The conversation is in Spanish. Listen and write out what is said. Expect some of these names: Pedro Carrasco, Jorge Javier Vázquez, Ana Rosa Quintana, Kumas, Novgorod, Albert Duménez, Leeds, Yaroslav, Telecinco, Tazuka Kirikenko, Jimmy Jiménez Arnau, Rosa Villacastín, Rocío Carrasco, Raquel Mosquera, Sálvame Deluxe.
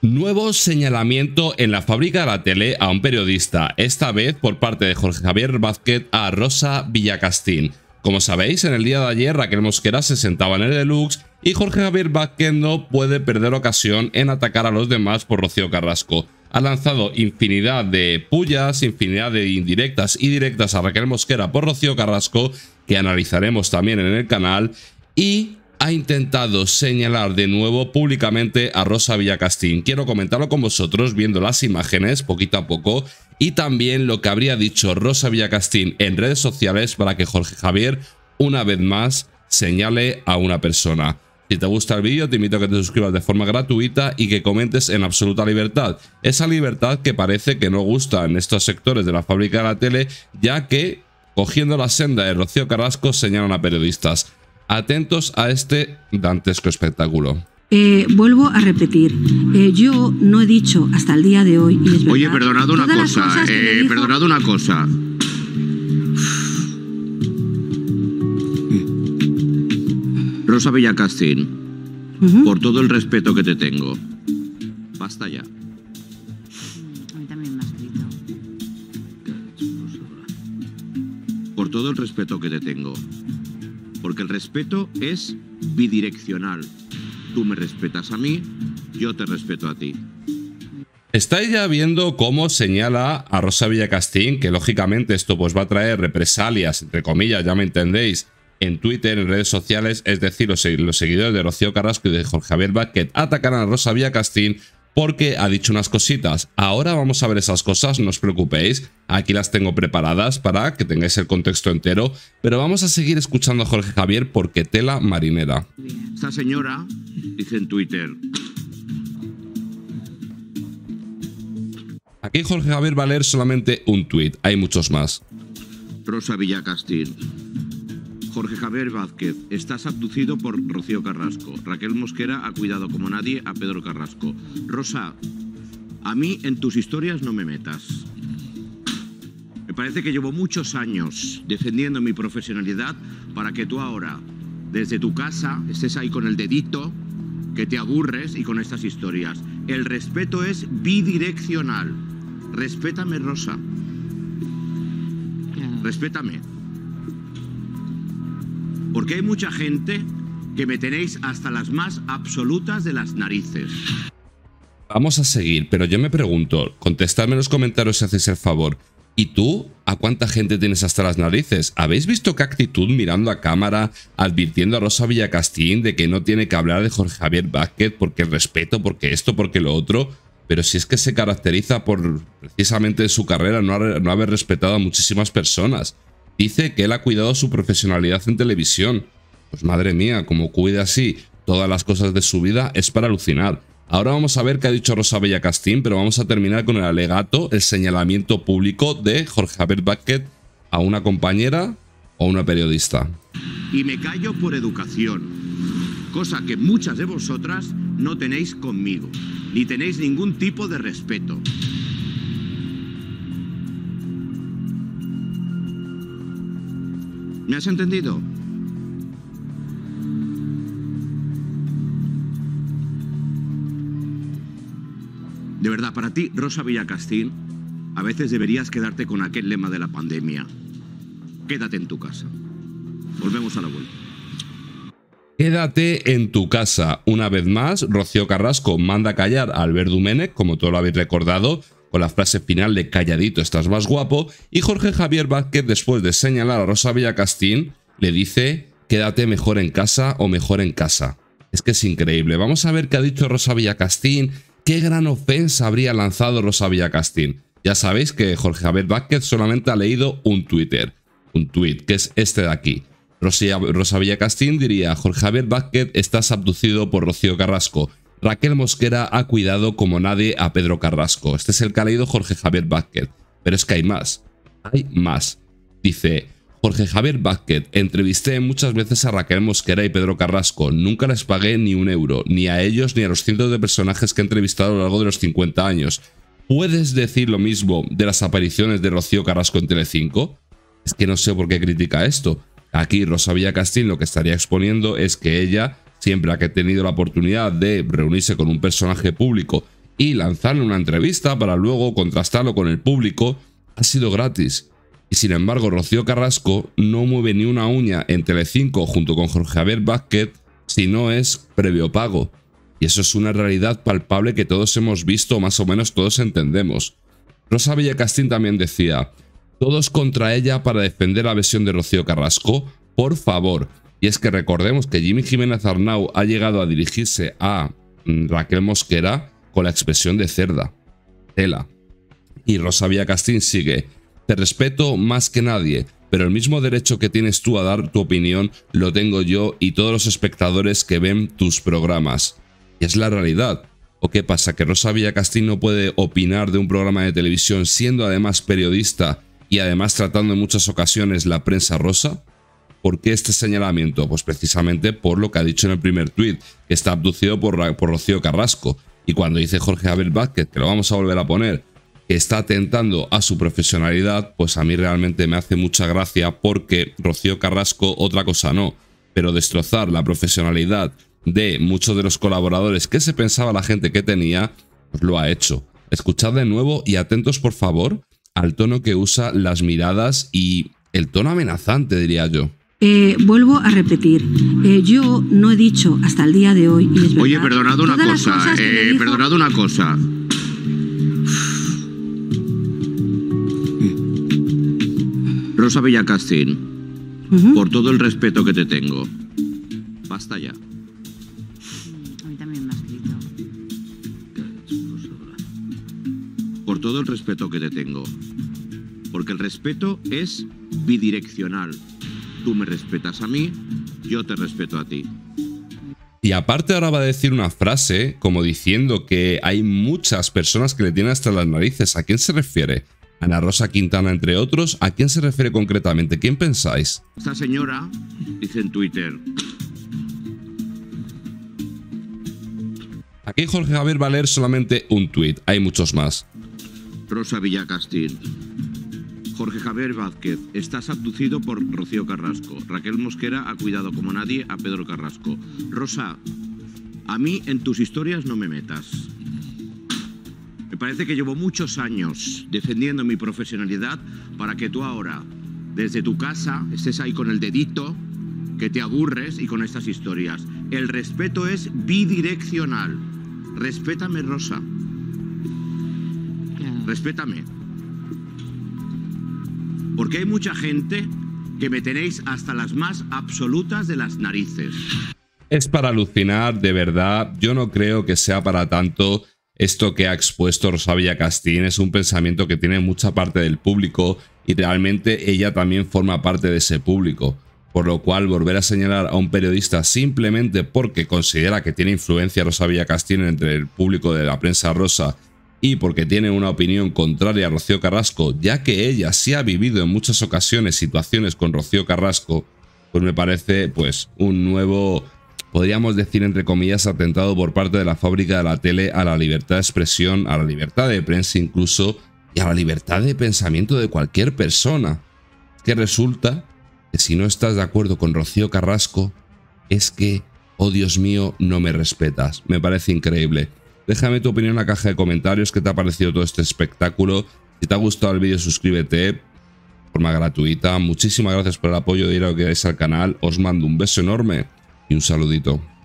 Nuevo señalamiento en la fábrica de la tele a un periodista, esta vez por parte de Jorge Javier Vázquez a Rosa Villacastín. Como sabéis, en el día de ayer Raquel Mosquera se sentaba en el Deluxe y Jorge Javier Vázquez no puede perder ocasión en atacar a los demás por Rocío Carrasco. Ha lanzado infinidad de pullas, infinidad de indirectas y directas a Raquel Mosquera por Rocío Carrasco, que analizaremos también en el canal, y ha intentado señalar de nuevo públicamente a Rosa Villacastín. Quiero comentarlo con vosotros viendo las imágenes poquito a poco y también lo que habría dicho Rosa Villacastín en redes sociales para que Jorge Javier una vez más señale a una persona. Si te gusta el vídeo, te invito a que te suscribas de forma gratuita y que comentes en absoluta libertad. Esa libertad que parece que no gusta en estos sectores de la fábrica de la tele, ya que, cogiendo la senda de Rocío Carrasco, señalan a periodistas. Atentos a este dantesco espectáculo. Vuelvo a repetir, yo no he dicho hasta el día de hoy... Y es verdad, oye, perdonad una cosa, perdonad una cosa. Rosa Villacastín, por todo el respeto que te tengo, basta ya. A mí también me has escrito. Por todo el respeto que te tengo, porque el respeto es bidireccional. Tú me respetas a mí, yo te respeto a ti. Estáis ya viendo cómo señala a Rosa Villacastín, que lógicamente esto pues va a traer represalias, entre comillas, ya me entendéis, en Twitter, en redes sociales. Es decir, los seguidores de Rocío Carrasco y de Jorge Javier Vázquez atacarán a Rosa Villacastín porque ha dicho unas cositas. Ahora vamos a ver esas cosas, no os preocupéis. Aquí las tengo preparadas para que tengáis el contexto entero. Pero vamos a seguir escuchando a Jorge Javier porque tela marinera. Esta señora dice en Twitter... Aquí Jorge Javier va a leer solamente un tuit, hay muchos más. Rosa Villacastín. Jorge Javier Vázquez, estás abducido por Rocío Carrasco. Raquel Mosquera ha cuidado como nadie a Pedro Carrasco. Rosa, a mí en tus historias no me metas. Me parece que llevo muchos años defendiendo mi profesionalidad para que tú ahora, desde tu casa, estés ahí con el dedito, que te aburres y con estas historias. El respeto es bidireccional. Respétame, Rosa. Respétame. Porque hay mucha gente que me tenéis hasta las más absolutas de las narices. Vamos a seguir, pero yo me pregunto, contestadme en los comentarios si hacéis el favor. ¿Y tú? ¿A cuánta gente tienes hasta las narices? ¿Habéis visto qué actitud mirando a cámara, advirtiendo a Rosa Villacastín de que no tiene que hablar de Jorge Javier Vázquez porque el respeto, porque esto, porque lo otro? Pero si es que se caracteriza por, precisamente en su carrera, no haber respetado a muchísimas personas. Dice que él ha cuidado su profesionalidad en televisión. Pues madre mía, como cuida así todas las cosas de su vida, es para alucinar. Ahora vamos a ver qué ha dicho Rosa Villacastín, pero vamos a terminar con el alegato, el señalamiento público de Jorge Javier Vázquez a una compañera o una periodista. Y me callo por educación, cosa que muchas de vosotras no tenéis conmigo, ni tenéis ningún tipo de respeto. ¿Me has entendido? De verdad, para ti, Rosa Villacastín, a veces deberías quedarte con aquel lema de la pandemia. Quédate en tu casa. Volvemos a la vuelta. Quédate en tu casa. Una vez más, Rocío Carrasco manda a callar a Albert Duménez, como todos lo habéis recordado, con la frase final de calladito estás más guapo, y Jorge Javier Vázquez, después de señalar a Rosa Villacastín, le dice quédate mejor en casa o mejor en casa. Es que es increíble. Vamos a ver qué ha dicho Rosa Villacastín, qué gran ofensa habría lanzado Rosa Villacastín. Ya sabéis que Jorge Javier Vázquez solamente ha leído un tuit, que es este de aquí. Rosa Villacastín diría, Jorge Javier Vázquez, estás abducido por Rocío Carrasco. Raquel Mosquera ha cuidado como nadie a Pedro Carrasco. Este es el que ha leído Jorge Javier Vázquez. Pero es que hay más. Hay más. Dice, Jorge Javier Vázquez, entrevisté muchas veces a Raquel Mosquera y Pedro Carrasco. Nunca les pagué ni un euro, ni a ellos ni a los cientos de personajes que he entrevistado a lo largo de los 50 años. ¿Puedes decir lo mismo de las apariciones de Rocío Carrasco en Telecinco? Es que no sé por qué critica esto. Aquí Rosa Villacastín lo que estaría exponiendo es que ella... Siempre que ha tenido la oportunidad de reunirse con un personaje público y lanzarle una entrevista para luego contrastarlo con el público ha sido gratis. Y sin embargo, Rocío Carrasco no mueve ni una uña en Telecinco junto con Jorge Javier Vázquez si no es previo pago. Y eso es una realidad palpable que todos hemos visto, más o menos todos entendemos. Rosa Villacastín también decía: todos contra ella para defender la versión de Rocío Carrasco, por favor. Y es que recordemos que Jimmy Jiménez Arnau ha llegado a dirigirse a Raquel Mosquera con la expresión de cerda. Tela. Y Rosa Villacastín sigue: te respeto más que nadie, pero el mismo derecho que tienes tú a dar tu opinión lo tengo yo y todos los espectadores que ven tus programas. Y es la realidad. ¿O qué pasa? ¿Que Rosa Villacastín no puede opinar de un programa de televisión siendo además periodista y además tratando en muchas ocasiones la prensa rosa? ¿Por qué este señalamiento? Pues precisamente por lo que ha dicho en el primer tuit, que está abducido por Rocío Carrasco. Y cuando dice Jorge Javier Vázquez, que lo vamos a volver a poner, que está atentando a su profesionalidad, pues a mí realmente me hace mucha gracia, porque Rocío Carrasco otra cosa no, pero destrozar la profesionalidad de muchos de los colaboradores que se pensaba la gente que tenía, pues lo ha hecho. Escuchad de nuevo y atentos por favor al tono que usa, las miradas y el tono amenazante, diría yo. Vuelvo a repetir, yo no he dicho hasta el día de hoy, y es verdad. Oye, perdonad una cosa, perdonad una cosa. Rosa Villacastín, por todo el respeto que te tengo, basta ya. Por todo el respeto que te tengo, porque el respeto es bidireccional. Tú me respetas a mí, yo te respeto a ti. Y aparte ahora va a decir una frase como diciendo que hay muchas personas que le tienen hasta las narices. ¿A quién se refiere? Ana Rosa Quintana, entre otros. ¿A quién se refiere concretamente? ¿Quién pensáis? Esta señora dice en Twitter. Aquí Jorge Javier va a leer solamente un tuit, hay muchos más. Rosa Villacastín: Jorge Javier Vázquez, estás abducido por Rocío Carrasco. Raquel Mosquera ha cuidado como nadie a Pedro Carrasco. Rosa, a mí en tus historias no me metas. Me parece que llevo muchos años defendiendo mi profesionalidad para que tú ahora, desde tu casa, estés ahí con el dedito, que te aburres y con estas historias. El respeto es bidireccional. Respétame, Rosa. Respétame. Porque hay mucha gente que me tenéis hasta las más absolutas de las narices. Es para alucinar, de verdad. Yo no creo que sea para tanto esto que ha expuesto Rosa Villacastín. Es un pensamiento que tiene mucha parte del público y realmente ella también forma parte de ese público. Por lo cual, volver a señalar a un periodista simplemente porque considera que tiene influencia Rosa Villacastín entre el público de la prensa rosa y porque tiene una opinión contraria a Rocío Carrasco, ya que ella sí ha vivido en muchas ocasiones situaciones con Rocío Carrasco, pues me parece pues un nuevo, podríamos decir entre comillas, atentado por parte de la fábrica de la tele a la libertad de expresión, a la libertad de prensa incluso, y a la libertad de pensamiento de cualquier persona. Que resulta que si no estás de acuerdo con Rocío Carrasco, es que, oh Dios mío, no me respetas. Me parece increíble. Déjame tu opinión en la caja de comentarios. ¿Qué te ha parecido todo este espectáculo? Si te ha gustado el vídeo, suscríbete de forma gratuita. Muchísimas gracias por el apoyo de ir a lo que queráis al canal. Os mando un beso enorme y un saludito.